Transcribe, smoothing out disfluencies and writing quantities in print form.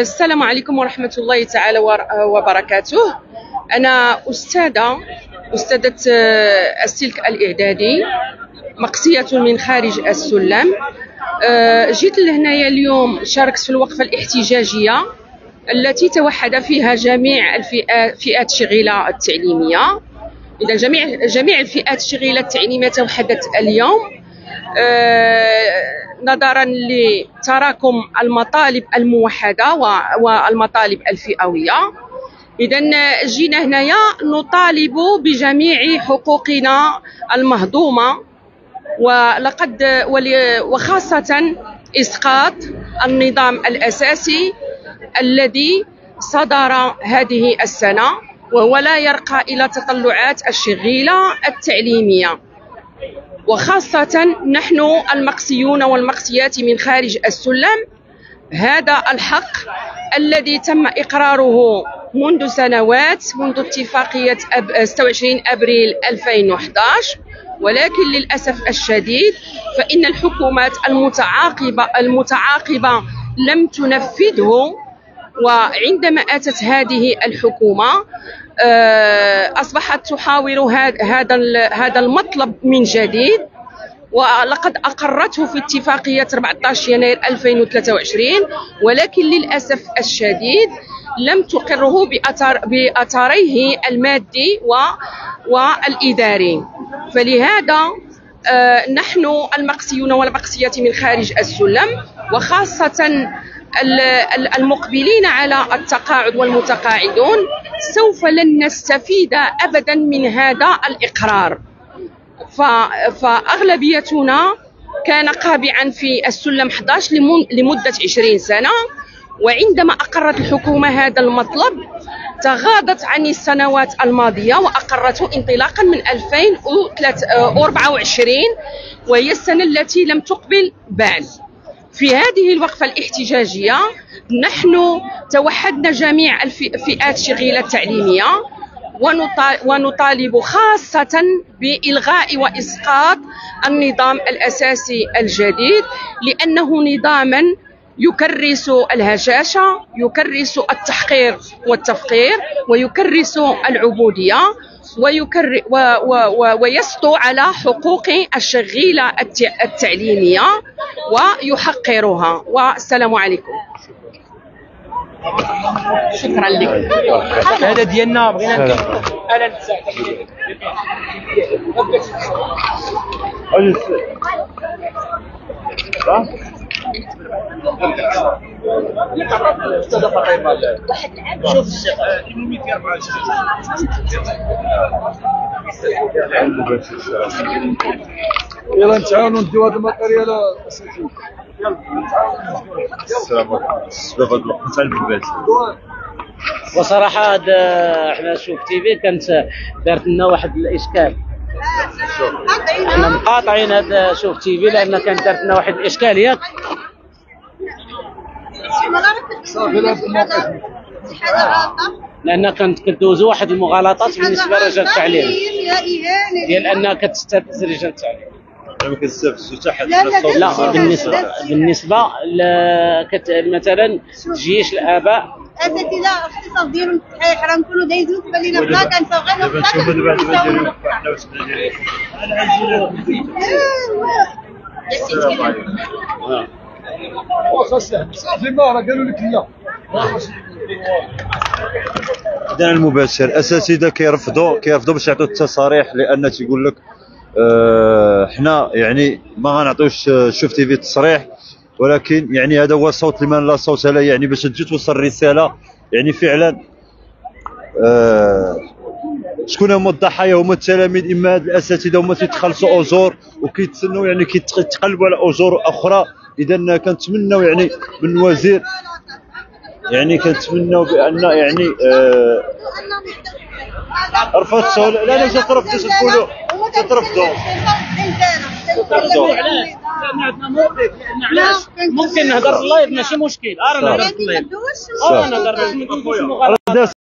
السلام عليكم ورحمة الله تعالى وبركاته. أنا أستاذة السلك الإعدادي، مقسية من خارج السلم. جيت لهنايا اليوم، شاركت في الوقفة الاحتجاجية التي توحد فيها جميع فئات شغيلة التعليمية. إذا جميع الفئات الشغيلة التعليمية توحدت اليوم نظرا لتراكم المطالب الموحدة والمطالب الفئوية. إذن جينا هنايا نطالب بجميع حقوقنا المهضومة، وخاصة إسقاط النظام الأساسي الذي صدر هذه السنة وهو لا يرقى إلى تطلعات الشغيلة التعليمية، وخاصة نحن المقسيون والمقسيات من خارج السلم. هذا الحق الذي تم إقراره منذ سنوات، منذ اتفاقية 26 أبريل 2011، ولكن للأسف الشديد فإن الحكومات المتعاقبة لم تنفذه. وعندما أتت هذه الحكومة أصبحت تحاور هذا المطلب من جديد، ولقد أقرته في اتفاقية 14 يناير 2023، ولكن للأسف الشديد لم تقره بأثره المادي والإداري. فلهذا نحن المقسيون والمقسيات من خارج السلم، وخاصة المقبلين على التقاعد والمتقاعدون، سوف لن نستفيد أبدا من هذا الإقرار. فأغلبيتنا كان قابعا في السلم 11 لمدة 20 سنة، وعندما أقرت الحكومة هذا المطلب تغاضت عن السنوات الماضية وأقرته انطلاقا من 2024، وهي السنة التي لم تقبل بعد. في هذه الوقفة الاحتجاجية نحن توحدنا جميع الفئات الشغيلة التعليمية، ونطالب خاصة بإلغاء وإسقاط النظام الأساسي الجديد، لأنه نظاما يكرس الهشاشة، يكرس التحقير والتفقير، ويكرس العبودية، ويسطو على حقوق الشغيلة التعليمية ويحقرها. والسلام عليكم. شكرا لك. هذا ديالنا، بغينا يلا نتعاونوا نديو هذا الماتيريال. السلام عليكم. شوف هذا الوقت تاع البنات، وصراحه احنا شوف تيفي كانت دارت لنا واحد الاشكال. احنا مقاطعين هذا شوف تيفي لان كانت دارت لنا واحد الاشكاليات. لان كانت كدوزو واحد المغالطات بالنسبه لرجال التعليم، ديال انها كتستفز رجال التعليم. ما كتستفزو حتى حد. لا، بالنسبه مثلا تجيش الاباء الاساتذه الاختصاص ديالهم التصحيح، راه نكونوا دايزين تبان لنا بلا كنساو غير نقطه. انا صافي ما راه قالوا لك لا. إذن المباشر الأساتذة كيرفضوا باش يعطيو التصاريح، لأن تيقول لك حنا يعني ما غنعطيوش شوف تيفي التصريح، ولكن يعني هذا هو صوت لمن لا صوت له، يعني باش تجي توصل الرسالة. يعني فعلا شكون هما الضحايا؟ هما التلاميذ، إما هاد الأساتذة هما تيتخلصوا أجور وكيتسنوا يعني كيتقلبوا على أجور أخرى. إذا كنتمناو يعني من الوزير، يعني كنتمناو بان يعني رفضتو. لا ترفضوا، تقولوا ترفضوا. علاش؟ لان عندنا موقف. علاش؟ ممكن نهضر اللايف ماشي مشكل. انا نهضر اللايف، انا نهضر.